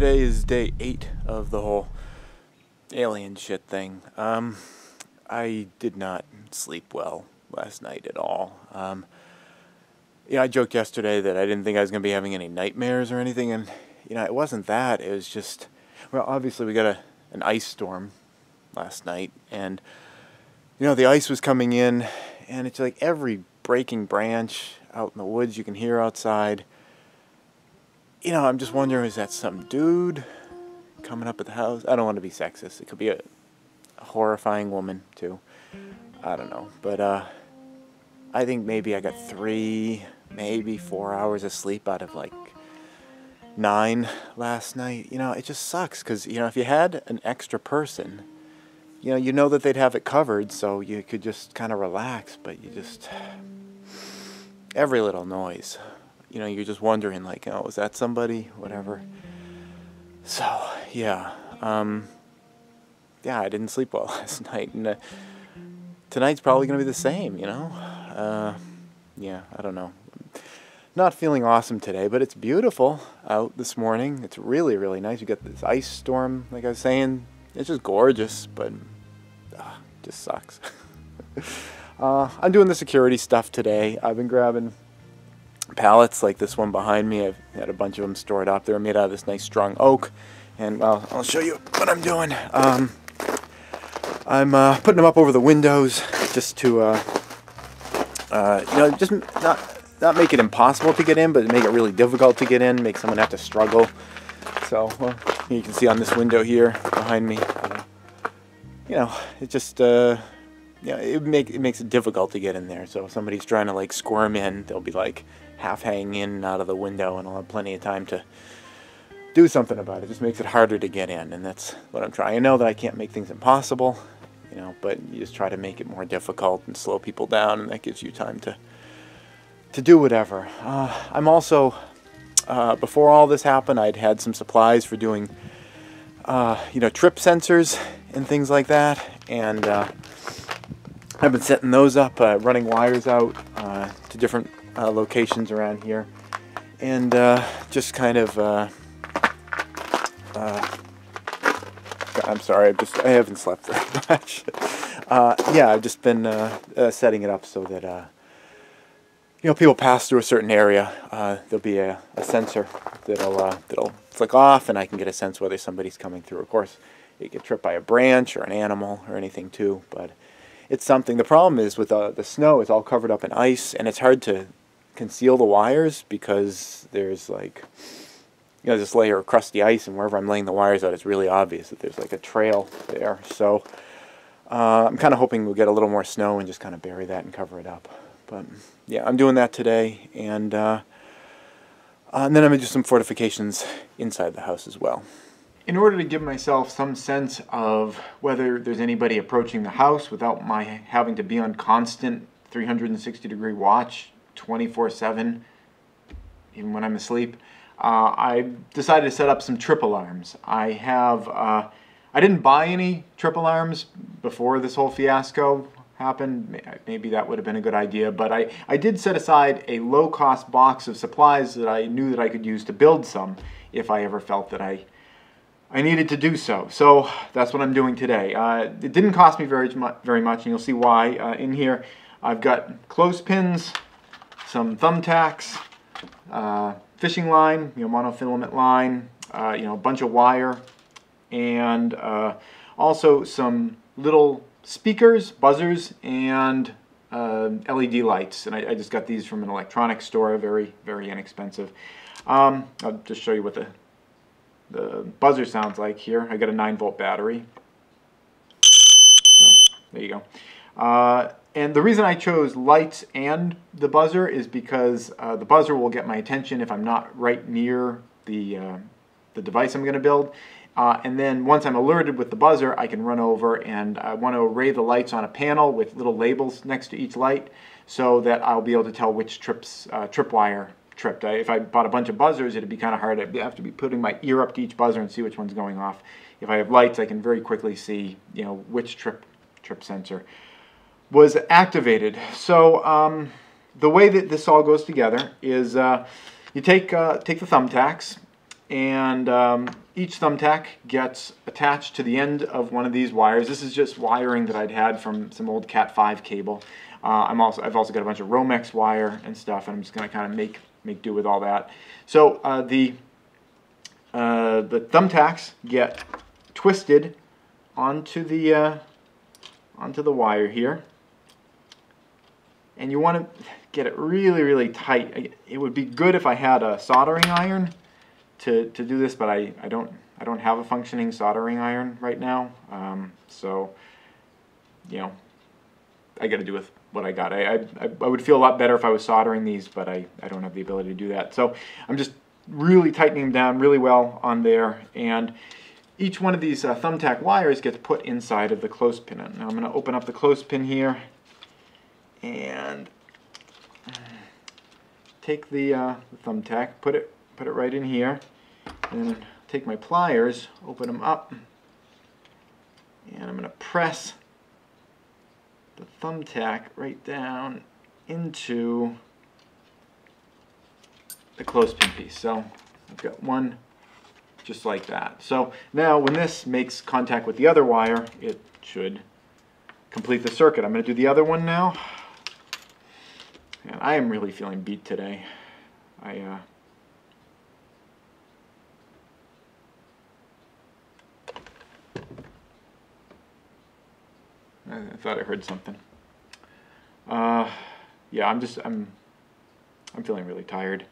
Today is day 8 of the whole alien shit thing. I did not sleep well last night at all. I joked yesterday that I didn't think I was going to be having any nightmares or anything, and, it wasn't that. It was just, well, obviously we got an ice storm last night, and, the ice was coming in, and it's like every breaking branch out in the woods you can hear outside. I'm just wondering, is that some dude coming up at the house? I don't want to be sexist. It could be a horrifying woman, too. I don't know. But I think maybe I got 3, maybe 4 hours of sleep out of, like, 9 last night. It just sucks because, if you had an extra person, you know that they'd have it covered, so you could just kind of relax, but every little noise. You're just wondering, like, oh, is that somebody? Whatever. So, yeah. I didn't sleep well last night. And tonight's probably going to be the same, I don't know. Not feeling awesome today, but it's beautiful out this morning. It's really, really nice. You got this ice storm, like I was saying. It's just gorgeous, but it just sucks. I'm doing the security stuff today. I've been grabbing pallets like this one behind me. I've had a bunch of them stored up. They're made out of this nice strong oak, and well, I'll show you what I'm doing. I'm putting them up over the windows just to just not make it impossible to get in, but make it really difficult to get in, make someone have to struggle. So you can see on this window here behind me, it just it makes it difficult to get in there. So if somebody's trying to, like, squirm in, they'll be, like, half hanging in and out of the window, and I'll have plenty of time to do something about it. It just makes it harder to get in, and that's what I'm trying. I know that I can't make things impossible, but you just try to make it more difficult and slow people down, and that gives you time to do whatever. I'm also, before all this happened, I'd had some supplies for doing, trip sensors and things like that, and I've been setting those up, running wires out to different locations around here, and just kind of, I'm sorry, I haven't slept very much. I've just been setting it up so that, people pass through a certain area, there'll be a sensor that'll flick off, and I can get a sense whether somebody's coming through. Of course, you get tripped by a branch or an animal or anything too, but it's something. The problem is with the snow, it's all covered up in ice, and it's hard to conceal the wires because there's, like, this layer of crusty ice, and wherever I'm laying the wires out, it's really obvious that there's, like, a trail there. So I'm kind of hoping we'll get a little more snow and just kind of bury that and cover it up. But yeah, I'm doing that today, and then I'm going to do some fortifications inside the house as well. In order to give myself some sense of whether there's anybody approaching the house without my having to be on constant 360-degree watch 24/7, even when I'm asleep, I decided to set up some trip alarms. I didn't buy any trip alarms before this whole fiasco happened. Maybe that would have been a good idea, but I did set aside a low-cost box of supplies that I knew that I could use to build some if I ever felt that I needed to do so. So that's what I'm doing today. It didn't cost me very much, and you'll see why in here. I've got clothespins, some thumbtacks, fishing line, monofilament line, a bunch of wire, and also some little speakers, buzzers, and LED lights. And I just got these from an electronics store, very, very inexpensive. I'll just show you what the buzzer sounds like here. I got a 9-volt battery. So, there you go. And the reason I chose lights and the buzzer is because the buzzer will get my attention if I'm not right near the device I'm going to build. And then once I'm alerted with the buzzer, I can run over, and I want to array the lights on a panel with little labels next to each light so that I'll be able to tell which tripwire tripped. If I bought a bunch of buzzers, it'd be kind of hard. I'd have to be putting my ear up to each buzzer and see which one's going off. If I have lights, I can very quickly see, which trip sensor was activated. So the way that this all goes together is you take the thumbtacks and each thumbtack gets attached to the end of one of these wires. This is just wiring that I'd had from some old Cat 5 cable. I've also got a bunch of Romex wire and stuff, and I'm just going to kind of make do with all that. So the thumbtacks get twisted onto the wire here, and you want to get it really, really tight. It would be good if I had a soldering iron to do this, but I don't have a functioning soldering iron right now. So you know, I got to do with what I got. I would feel a lot better if I was soldering these, but I don't have the ability to do that. So I'm just really tightening them down really well on there, and each one of these thumbtack wires gets put inside of the clothespin. Now I'm going to open up the clothespin here and take the thumbtack, put it right in here, and then take my pliers, open them up, and I'm going to press the thumbtack right down into the clothespin piece. So I've got one just like that. So now when this makes contact with the other wire, it should complete the circuit. I'm going to do the other one now. And I am really feeling beat today. I thought I heard something. Yeah, I'm feeling really tired.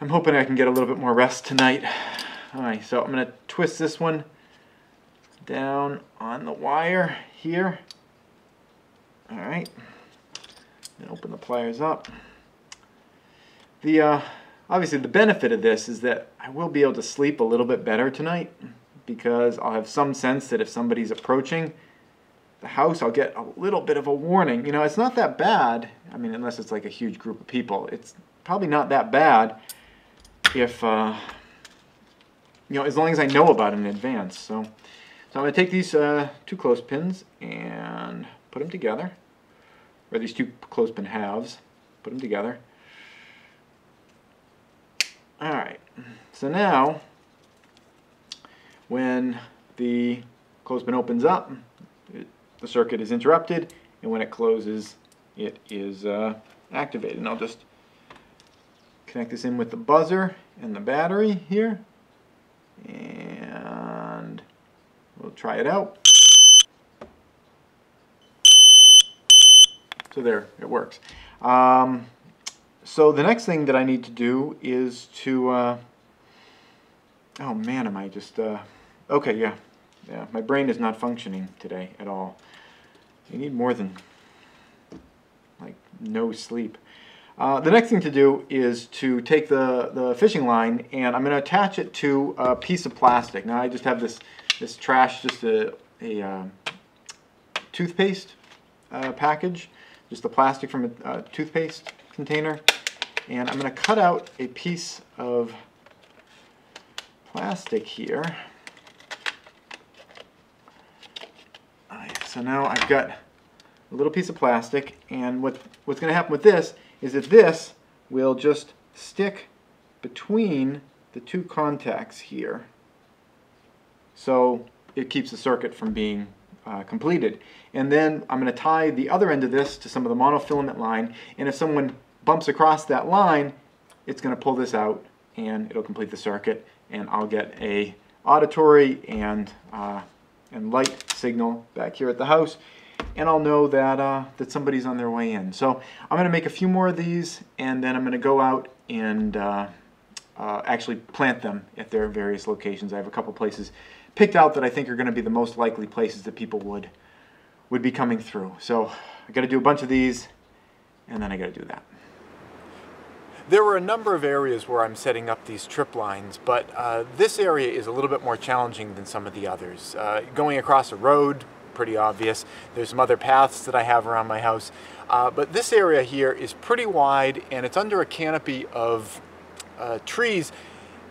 I'm hoping I can get a little bit more rest tonight. All right, so I'm going to twist this one down on the wire here. All right. And open the pliers up. The obviously the benefit of this is that I will be able to sleep a little bit better tonight, because I'll have some sense that if somebody's approaching the house, I'll get a little bit of a warning. You know, it's not that bad. I mean, unless it's like a huge group of people, it's probably not that bad if you know, as long as I know about it in advance. So I'm going to take these two clothespins and put them together. Or these two clothespin halves, put them together. All right, so now when the clothespin opens up, the circuit is interrupted, and when it closes, it is activated. And I'll just connect this in with the buzzer and the battery here, and we'll try it out. So there, it works. So the next thing that I need to do is to, oh man, am I just, okay, yeah, my brain is not functioning today at all. I need more than, like, no sleep. The next thing to do is to take the fishing line, and I'm going to attach it to a piece of plastic. Now I just have this trash, just a toothpaste package, just the plastic from a toothpaste container, and I'm going to cut out a piece of plastic here. All right, so now I've got a little piece of plastic, and what's going to happen with this is that this will just stick between the two contacts here, so it keeps the circuit from being completed. And then I'm going to tie the other end of this to some of the monofilament line, and if someone bumps across that line, it's going to pull this out and it'll complete the circuit, and I'll get a auditory and light signal back here at the house, and I'll know that, that somebody's on their way in. So I'm going to make a few more of these, and then I'm going to go out and actually plant them at their various locations. I have a couple places picked out that I think are going to be the most likely places that people would be coming through. So I got to do a bunch of these, and then I got to do that. There were a number of areas where I'm setting up these trip lines, but this area is a little bit more challenging than some of the others. Going across a road, pretty obvious. There's some other paths that I have around my house, but this area here is pretty wide, and it's under a canopy of trees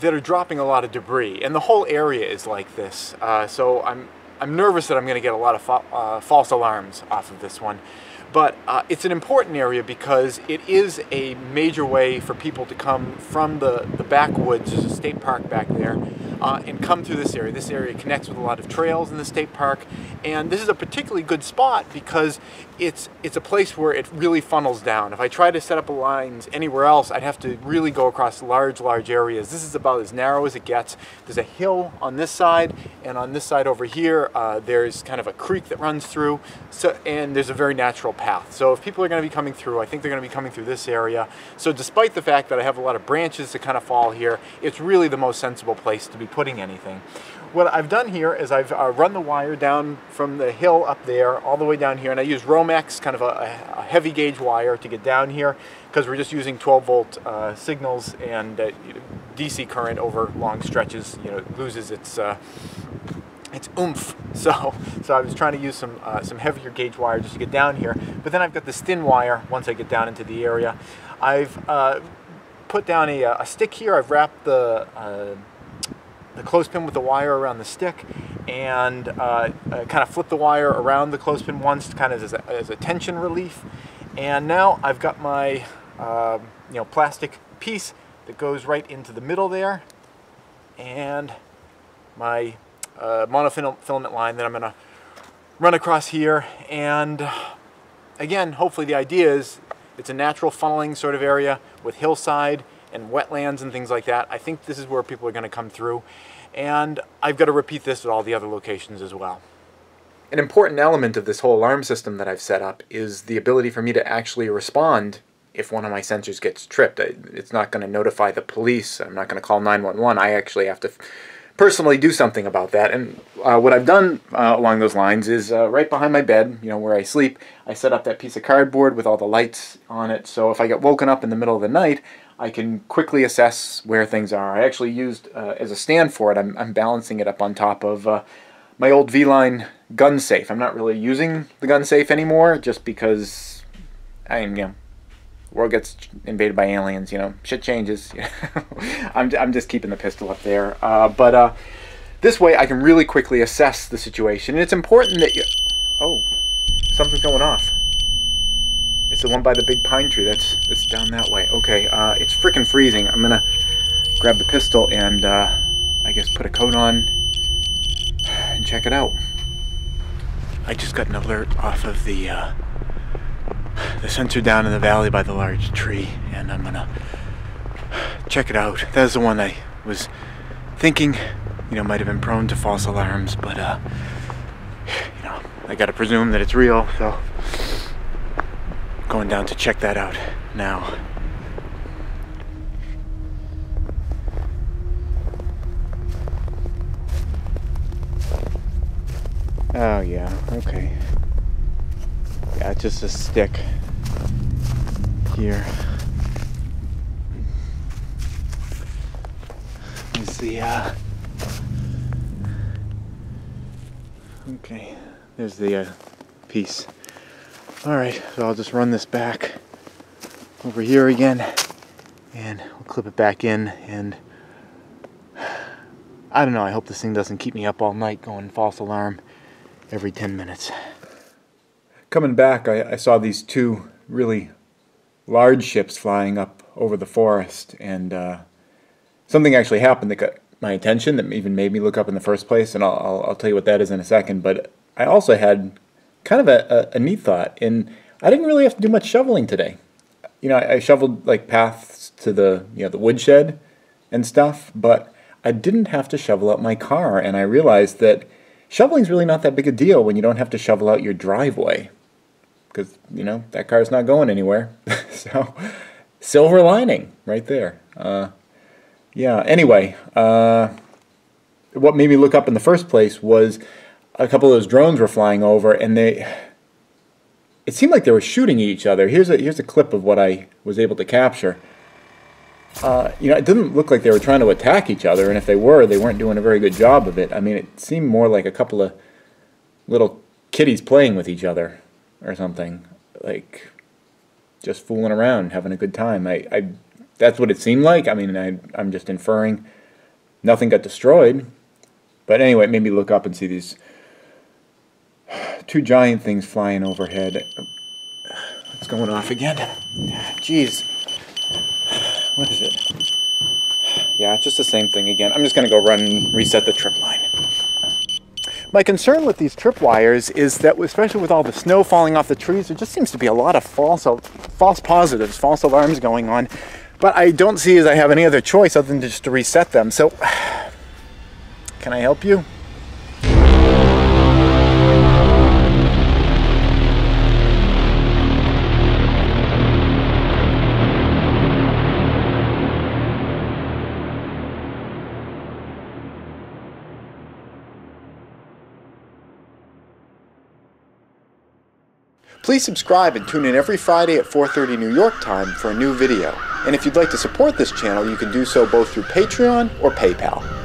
that are dropping a lot of debris, and the whole area is like this. So I'm nervous that I'm going to get a lot of false alarms off of this one. But it's an important area because it is a major way for people to come from the backwoods. There's a state park back there, and come through this area. This area connects with a lot of trails in the state park, and this is a particularly good spot because it's a place where it really funnels down. If I try to set up lines anywhere else, I'd have to really go across large areas. This is about as narrow as it gets. There's a hill on this side, and on this side over here there's kind of a creek that runs through, and there's a very natural path. So if people are going to be coming through, I think they're going to be coming through this area. So despite the fact that I have a lot of branches that kind of fall here, it's really the most sensible place to be putting anything. What I've done here is I've run the wire down from the hill up there all the way down here, and I use Romex, kind of a heavy gauge wire, to get down here because we're just using 12-volt signals, and DC current over long stretches, you know, loses its oomph. So I was trying to use some heavier gauge wire just to get down here. But then I've got this thin wire. Once I get down into the area, I've put down a stick here. I've wrapped the clothespin with the wire around the stick, and kind of flip the wire around the clothespin once, kind of as a tension relief. And now I've got my you know, plastic piece that goes right into the middle there, and my monofilament line that I'm going to run across here. And again, hopefully the idea is it's a natural funneling sort of area with hillside and wetlands and things like that. I think this is where people are going to come through, and I've got to repeat this at all the other locations as well. An important element of this whole alarm system that I've set up is the ability for me to actually respond if one of my sensors gets tripped. It's not going to notify the police. I'm not going to call 911. I actually have to personally do something about that. And what I've done along those lines is right behind my bed, you know, where I sleep, I set up that piece of cardboard with all the lights on it, so if I get woken up in the middle of the night, I can quickly assess where things are. I actually used, as a stand for it, I'm balancing it up on top of my old V-Line gun safe. I'm not really using the gun safe anymore, just because, you know, world gets invaded by aliens, you know, shit changes. I'm just keeping the pistol up there. But this way I can really quickly assess the situation. And it's important that you... Oh, something's going off. It's the one by the big pine tree. That's down that way. Okay, it's frickin' freezing. I'm gonna grab the pistol and I guess put a coat on and check it out. I just got an alert off of the sensor down in the valley by the large tree, and I'm gonna check it out. That's the one I was thinking, you know, might have been prone to false alarms, but you know, I gotta presume that it's real, so going down to check that out now. Oh yeah, okay. Yeah, just a stick here. Let's see, okay, there's the piece. Alright, so I'll just run this back over here again, and we'll clip it back in, and I don't know, I hope this thing doesn't keep me up all night going false alarm every 10 minutes. Coming back, I saw these two really large ships flying up over the forest, and something actually happened that got my attention, that even made me look up in the first place, and I'll tell you what that is in a second. But I also had kind of a neat thought, and I didn't really have to do much shoveling today. You know, I shoveled like paths to the, you know, the woodshed and stuff, but I didn't have to shovel out my car, and I realized that shoveling's really not that big a deal when you don't have to shovel out your driveway, because, you know, that car's not going anywhere. So, silver lining right there. Yeah, anyway, what made me look up in the first place was a couple of those drones were flying over, and it seemed like they were shooting at each other. Here's a clip of what I was able to capture. You know, it didn't look like they were trying to attack each other, and if they were, they weren't doing a very good job of it. I mean, it seemed more like a couple of little kitties playing with each other or something, like just fooling around, having a good time. That's what it seemed like. I mean, I'm just inferring. Nothing got destroyed, but anyway, it made me look up and see these two giant things flying overhead. going off again. Jeez. What is it? Yeah, it's just the same thing again. I'm just going to go run and reset the trip line. My concern with these trip wires is that, especially with all the snow falling off the trees, there just seems to be a lot of false positives, false alarms going on. But I don't see as I have any other choice other than just to reset them. So, can I help you? Please subscribe and tune in every Friday at 4:30 New York time for a new video. And if you'd like to support this channel, you can do so both through Patreon or PayPal.